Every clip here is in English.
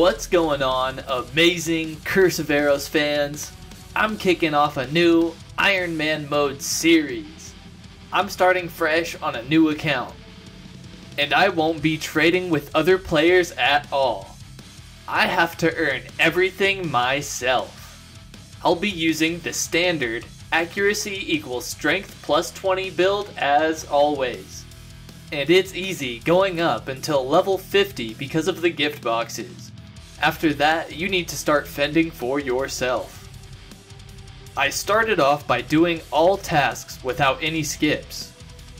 What's going on, amazing Curse of Aros fans? I'm kicking off a new Iron Man Mode series. I'm starting fresh on a new account, and I won't be trading with other players at all. I have to earn everything myself. I'll be using the standard accuracy equals strength plus 20 build as always. And it's easy going up until level 50 because of the gift boxes. After that, you need to start fending for yourself. I started off by doing all tasks without any skips,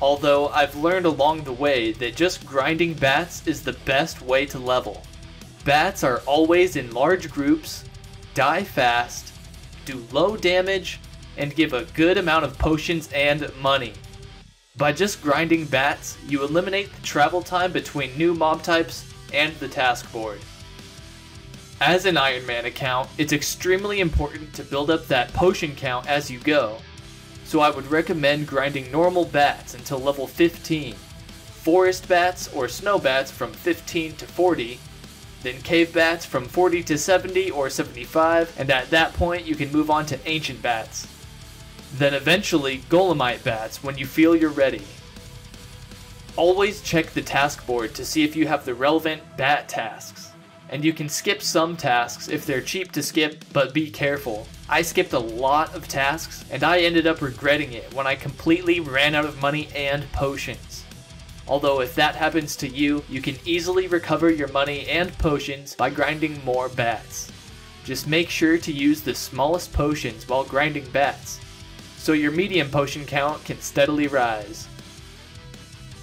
although I've learned along the way that just grinding bats is the best way to level. Bats are always in large groups, die fast, do low damage, and give a good amount of potions and money. By just grinding bats, you eliminate the travel time between new mob types and the task board. As an Iron Man account, it's extremely important to build up that potion count as you go, so I would recommend grinding normal bats until level 15, forest bats or snow bats from 15 to 40, then cave bats from 40 to 70 or 75, and at that point you can move on to ancient bats. Then eventually golemite bats when you feel you're ready. Always check the task board to see if you have the relevant bat tasks. And you can skip some tasks if they're cheap to skip, but be careful. I skipped a lot of tasks, and I ended up regretting it when I completely ran out of money and potions. Although if that happens to you, you can easily recover your money and potions by grinding more bats. Just make sure to use the smallest potions while grinding bats, so your medium potion count can steadily rise.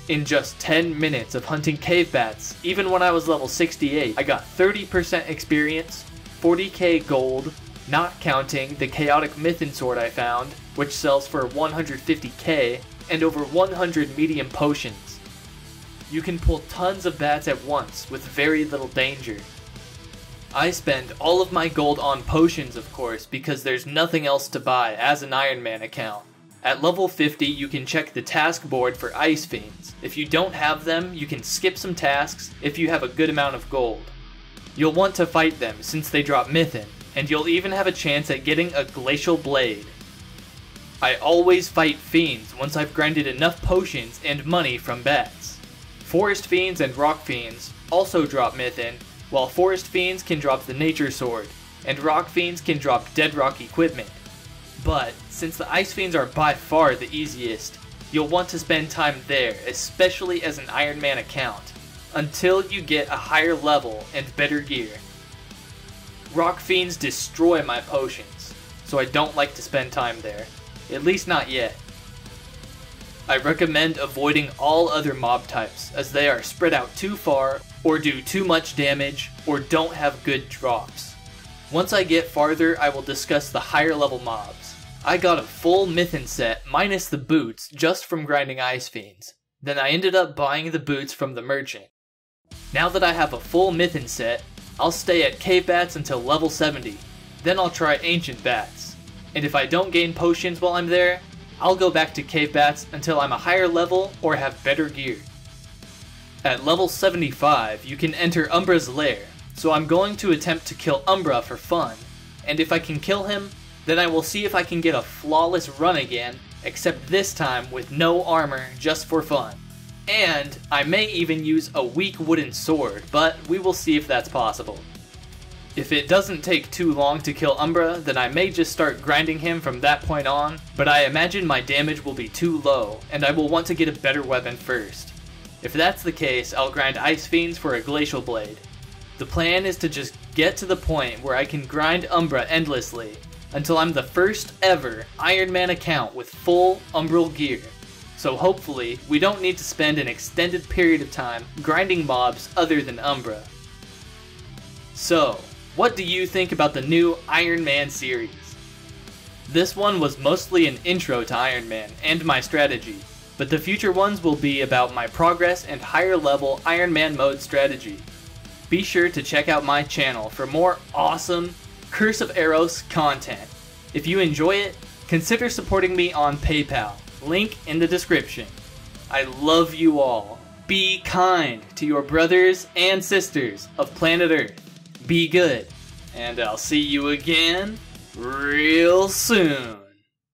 In just 10 minutes of hunting cave bats, even when I was level 68, I got 30% experience, 40k gold, not counting the chaotic Mythin sword I found, which sells for 150k, and over 100 medium potions. You can pull tons of bats at once with very little danger. I spend all of my gold on potions, of course, because there's nothing else to buy as an Iron Man account. At level 50, you can check the task board for ice fiends. If you don't have them, you can skip some tasks if you have a good amount of gold. You'll want to fight them since they drop Mythin, and you'll even have a chance at getting a Glacial Blade. I always fight fiends once I've grinded enough potions and money from bats. Forest fiends and rock fiends also drop Mythin, while forest fiends can drop the nature sword, and rock fiends can drop dead rock equipment. But, since the ice fiends are by far the easiest, you'll want to spend time there, especially as an Iron Man account, until you get a higher level and better gear. Rock fiends destroy my potions, so I don't like to spend time there, at least not yet. I recommend avoiding all other mob types, as they are spread out too far, or do too much damage, or don't have good drops. Once I get farther, I will discuss the higher level mobs. I got a full Mythin set, minus the boots, just from grinding ice fiends. Then I ended up buying the boots from the merchant. Now that I have a full Mythin set, I'll stay at cave bats until level 70. Then I'll try ancient bats. And if I don't gain potions while I'm there, I'll go back to cave bats until I'm a higher level or have better gear. At level 75, you can enter Umbra's lair, so I'm going to attempt to kill Umbra for fun, and if I can kill him, then I will see if I can get a flawless run again, except this time with no armor just for fun. And I may even use a weak wooden sword, but we will see if that's possible. If it doesn't take too long to kill Umbra, then I may just start grinding him from that point on, but I imagine my damage will be too low, and I will want to get a better weapon first. If that's the case, I'll grind ice fiends for a Glacial Blade. The plan is to just get to the point where I can grind Umbra endlessly, until I'm the first ever Iron Man account with full Umbral gear, so hopefully we don't need to spend an extended period of time grinding mobs other than Umbra. So, what do you think about the new Iron Man series? This one was mostly an intro to Iron Man and my strategy, but the future ones will be about my progress and higher level Iron Man mode strategy. Be sure to check out my channel for more awesome Curse of Aros content. If you enjoy it, consider supporting me on PayPal, link in the description. I love you all. Be kind to your brothers and sisters of planet Earth. be good, and I'll see you again real soon.